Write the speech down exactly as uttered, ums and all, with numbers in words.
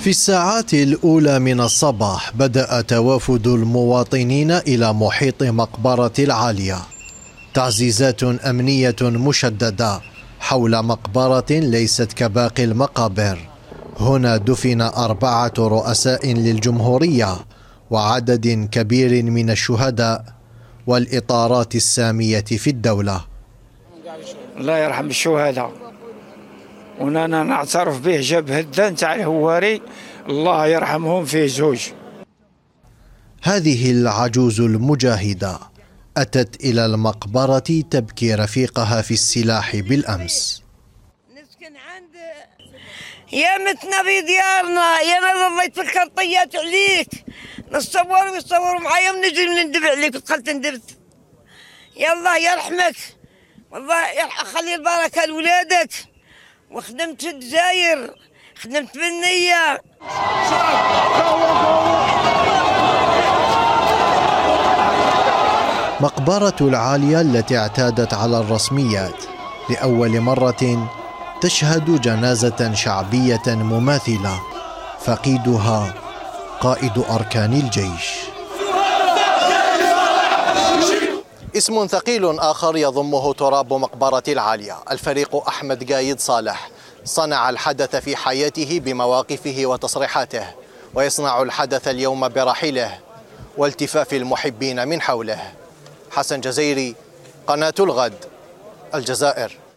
في الساعات الأولى من الصباح بدأ توافد المواطنين إلى محيط مقبرة العالية. تعزيزات أمنية مشددة حول مقبرة ليست كباقي المقابر. هنا دفن أربعة رؤساء للجمهورية وعدد كبير من الشهداء والإطارات السامية في الدولة. الله يرحم الشهداء، ونانا نعترف به جبهة الدم تاع الهواري، الله يرحمهم في زوج. هذه العجوز المجاهدة أتت إلى المقبرة تبكي رفيقها في السلاح بالأمس. نسكن عند يا متنا في ديارنا، يا ما ضليت في الخطيات عليك، نصور ويصوروا معايا ونجري وندب عليك وتقلت ندبت. يا الله يرحمك، والله يخلي البركة لولادك. وخدمت في الجزائر، خدمت بالنية. مقبرة العالية التي اعتادت على الرسميات لأول مرة تشهد جنازة شعبية مماثلة، فقيدها قائد أركان الجيش. اسم ثقيل آخر يضمه تراب مقبرة العالية. الفريق أحمد قايد صالح صنع الحدث في حياته بمواقفه وتصريحاته، ويصنع الحدث اليوم برحيله والتفاف المحبين من حوله. حسان جزايري، قناة الغد، الجزائر.